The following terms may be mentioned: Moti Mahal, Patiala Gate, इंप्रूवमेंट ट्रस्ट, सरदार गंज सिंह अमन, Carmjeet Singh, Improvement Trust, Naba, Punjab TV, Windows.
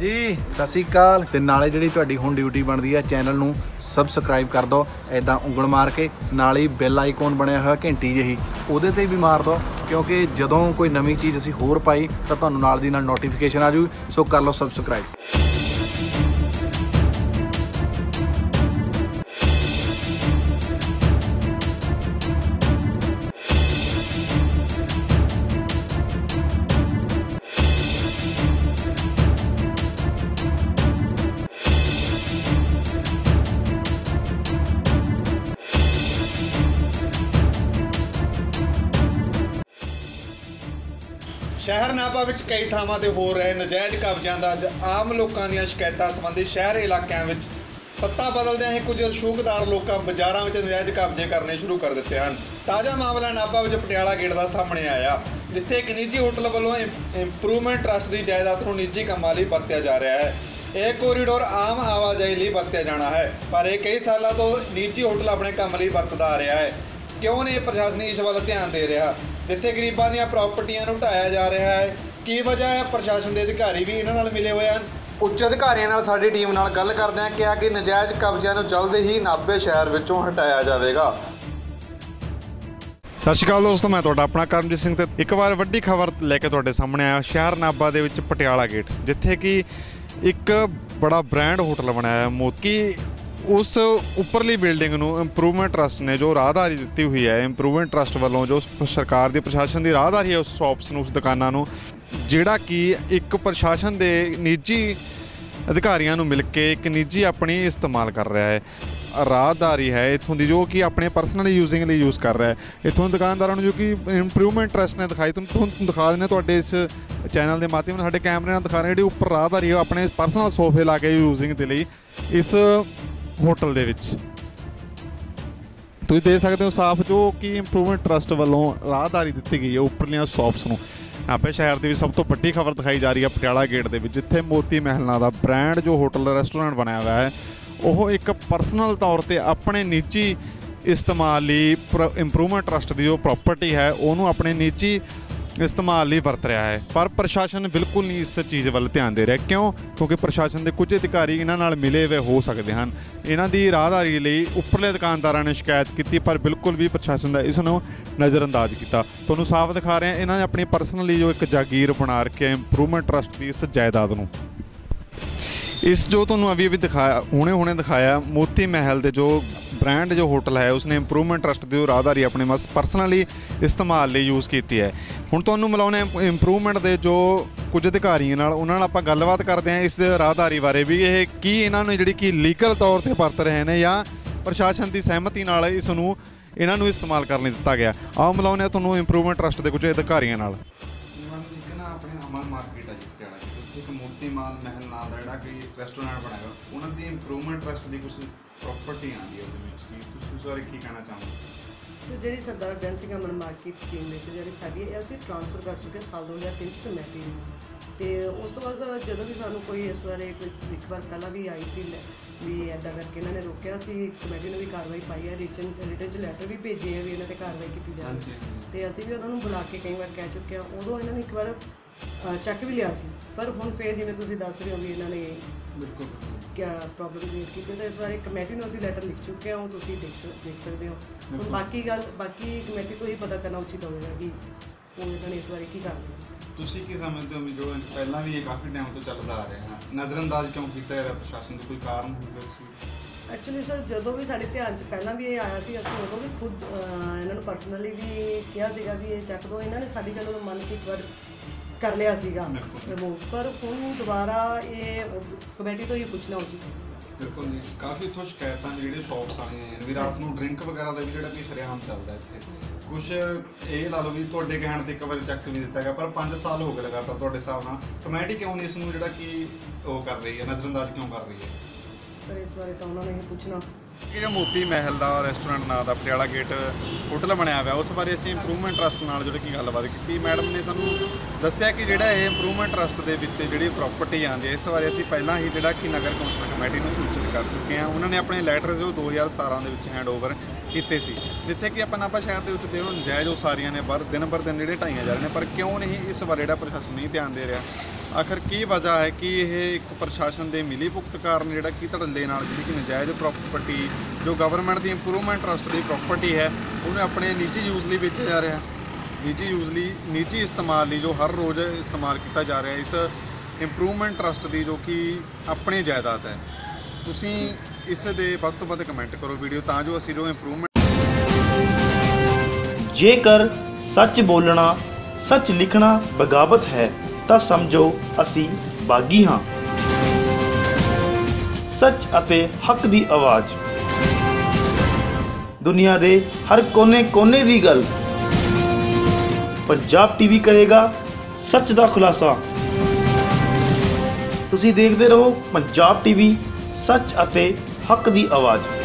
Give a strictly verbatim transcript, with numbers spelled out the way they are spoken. जी सत श्री अकाल। ते नाले जिहड़ी तुहाडी हुण ड्यूटी बनती है चैनल नूं सबसक्राइब कर दो, इदां उंगल मार के नाल ही बैल आइकॉन बनया हुआ घंटी जही उहदे ते भी मार दो, क्योंकि जदों कोई नवी चीज़ असीं होर पाई तां तुहानूं नाल दी नाल नोटिफिकेशन आ जूगी। सो कर लो सबसक्राइब। शहर नाभा विच कई थावां ते हो रहे नजायज़ कब्ज़ियां दा अज आम लोकां दियां शिकायतां संबंधी शहर इलाकिਆਂ ਵਿੱਚ सत्ता बदलदियां ही कुछ रशूखदार लोकां बाज़ारां विच नजायज़ कब्जे करने शुरू कर दित्ते हन। ताज़ा मामला नाभा विच पटियाला गेट दा सामने आया, जिथे एक निजी होटल वल्लों इंप्रूवमेंट ट्रस्ट की जायदाद को निजी कामां लई वरतिया जा रहा है। यह कोरीडोर आम आवाजाही लई वरतिया जाना है, पर यह कई सालों तो निजी होटल अपने काम लई वरतदा आ रहा है। क्यों नहीं प्रशासन इस वल ध्यान दे रहा? जिथे गरीबों दी प्रॉपर्टियां नूं ढाया जा रहा है, की वजह है? प्रशासन के अधिकारी भी इन्हां नाल मिले हुए हैं। उच्च अधिकारियों नाल साडी टीम नाल गल करदे हां, कहा कि नजायज़ कब्ज़ियां नूं जल्द ही नाभे शहर विचों हटाया जाएगा। सत श्री अकाल दोस्तों, मैं तुहाडा अपना करमजीत सिंह ते एक बार वड्डी खबर लेके तुहाडे सामने आया। शहर नाभा दे विच पटियाला गेट, जिथे कि एक बड़ा ब्रांड होटल बनाया है मोती, उस उपरली बिल्डिंग नूं इंप्रूवमेंट ट्रस्ट ने जो राहदारी दी हुई है, इंप्रूवमेंट ट्रस्ट वालों जो सरकार दी प्रशासन दी राहदारी है उस शॉप्स नूं, उस दुकानां नूं, जिहड़ा कि एक प्रशासन दे निजी अधिकारियों नूं मिल के एक निजी अपनी इस्तेमाल कर रहा है। राहदारी है इत्थों की जो कि अपने परसनल यूजिंग लिए यूज़ कर रहा है। इत्थों दुकानदारों जो कि इंप्रूवमेंट ट्रस्ट ने दिखाई, तुहानूं दिखा देने तुहाडे इस चैनल के माध्यम साडे कैमरे नाल दिखा रहे जिहड़ी उपर राहदारी है अपने परसनल सोफे ला के यूजिंग दे लई इस होटल दे विच तुसीं देख सकदे हो साफ जो कि इंप्रूवमेंट ट्रस्ट वालों राहदारी दी गई है उपरलियां शॉप्स नूं। नाभे शहर की भी सब तो वड्डी खबर दिखाई जा रही है पटियाला गेट दे विच, जिथे मोती महल नाम दा ब्रांड जो होटल रेस्टोरेंट बनाया हुआ है वह एक परसनल तौर पर अपने निजी इस्तेमाल इंप्रूवमेंट ट्रस्ट की जो प्रॉपर्टी है उन्होंने अपने निजी इस्तेमाल लिए वरत रहा है। पर प्रशासन बिल्कुल नहीं इस चीज़ वाल ध्यान दे रहा। क्यों? क्योंकि प्रशासन के कुछ अधिकारी इन्हां नाल मिले हुए हो सकते हैं। इन्हां दी राहदारी लई उपरले दुकानदारां ने शिकायत की, पर बिल्कुल भी प्रशासन का इसनूं नज़रअंदाज किया। तुहानूं साफ दिखा रहे हैं, इन्होंने अपनी परसनली जो एक जागीर बना रखी इंप्रूवमेंट ट्रस्ट की इस जायदाद नूं। इस जो तुहानूं अभी अभी दिखाया हुणे हुणे दिखाया मोती महल के जो ब्रांड जो होटल है उसने इंप्रूवमेंट ट्रस्ट की राहदारी अपने मस परसनली इस्तेमाल लिए यूज़ की है। हुण तुहानूं मिलाउने इंप्रूवमेंट के जो कुछ अधिकारियों नाल, उन्हां नाल आपां गलबात करते हैं इस राहदारी बारे भी ये की इन्होंने जिहड़ी कि लीगल तौर पर वरत रहे हैं या प्रशासन की सहमति नाल इसनूं इन्हां नूं इस्तेमाल करन लई दित्ता गया। आओ मिलाउने तुहानूं इंप्रूवमेंट ट्रस्ट के कुछ अधिकारियों नाल। मोती महल नाम का जो रेस्टोरेंट बनाया उन्होंने इंप्रूवमेंट ट्रस्ट की कुछ प्रॉपर्टी आती है, उस बारे की कहना चाहूँगा? सो जी सरदार गंज सिंह अमन मार्केट स्कीम में जी साड़ी असी ट्रांसफर कर चुके साल दो हज़ार तीन कमेटी तो उस तो बाद जो भी सूँ कोई इस बारे कोई एक बार पहला भी आई थी भी इदा करके इन्होंने रोकया सी, कमेटी ने भी कार्रवाई पाई है, रिटन रिटन च लैटर भी भेजे है भी इन्होंने कार्रवाई की जाए। तो असं भी उन्होंने बुला के कई बार कह चुके हैं, उदों इन्होंने एक बार चैक भी लिया सी, पर हुण फिर जिवें तुसीं दस रहे हो भी इन्होंने बिल्कुल क्या प्रॉब्लम क्रिएट की। तो इस बारे कमेटी ने असीं लैटर लिख चुके हो, तुसीं देख देख सकते हो। हुण बाकी गल बाकी कमेटी को ही पता करना उचित होगा कि हुण इन्होंने इस बारे की करना। तुसीं की समझते हो जो पहला भी काफ़ी टाइम तो चलता आ रहा है, नज़रअंदाज क्यों किया जा प्रशासन को? कोई कारण होगा? एक्चुअली सर जो भी साढ़े ध्यान पहला भी ये आया से असं उदों भी खुद इन्होंने परसनली भी कहा भी ये चैक दो, इन्होंने साड़ी गल मन की एक बार कर लिया सीगा, पर हूँ दोबारा ये कमेटी तो ये पूछना उचित। बिल्कुल जी, काफ़ी इतों शिकायतां जिहड़े शॉप्स आईआं भी रात नूं ड्रिंक वगैरह का भी जिहड़ा कि शरेआम चलदा इत्थे कुछ ये ला लो भी तुहाडे कहण ते एक बार चैक भी दिता गया, पर पाँच साल हो गए लगातार तुहाडे हिसाब नाल कमेटी क्यों नहीं इसनूं जिहड़ा कि वो कर रही है, नज़रअंदाज क्यों कर रही है? सर इस बारे तो उन्होंने ही पूछना। ये मोती महल का रेस्टोरेंट नाम का पटियाला गेट होटल बनाया हुआ उस बारे असीं इंप्रूवमेंट ट्रस्ट नाल जिहड़ी कि गलबात की, मैडम ने सानूं दस्सिया कि जिहड़ा ये इंप्रूवमेंट ट्रस्ट दे विच जिहड़ी प्रॉपर्टी आंदी है इस बारे असीं पहलां ही जिहड़ा कि नगर कौंसल कमेटी नूं सूचित कर चुके हैं। उन्होंने अपने लैटर जो दो हज़ार सतारां दे विच हैंड ओवर कीते सी, जिथे कि आपां नाभा शहर दे विच जो नजायज़ उसारियां ने बर दिन बर दिन जिहड़े ढाईयां जा रहे हैं, पर क्यों नहीं इस बारे जिहड़ा प्रशासन नहीं ध्यान दे रहा? आखिर की वजह है कि यह एक प्रशासन के मिली भुगत कारण जोड़ा कि धड़ल्ले जी कि नजायज़ प्रॉपर्टी जो गवर्नमेंट की इंप्रूवमेंट ट्रस्ट की प्रॉपर्टी है उन्हें अपने निजी यूज़ लिए बेचा जा रहा है, निजी यूज़ लिए निजी इस्तेमाल लिए जो हर रोज़ इस्तेमाल किया जा रहा है। इस इंप्रूवमेंट ट्रस्ट की जो कि अपनी जायदाद है, तुसी इस दे वध तो वध कमेंट करो वीडियो तां जो असीं जो इंप्रूवमेंट जेकर सच बोलना सच लिखना बगावत है तो समझो असी बागी हाँ। सच अते हक दी आवाज़ दुनिया दे हर कोने कोने दी गल पंजाब टीवी करेगा सच दा खुलासा। तुसी देखते रहो पंजाब टीवी सच अते हक दी आवाज़।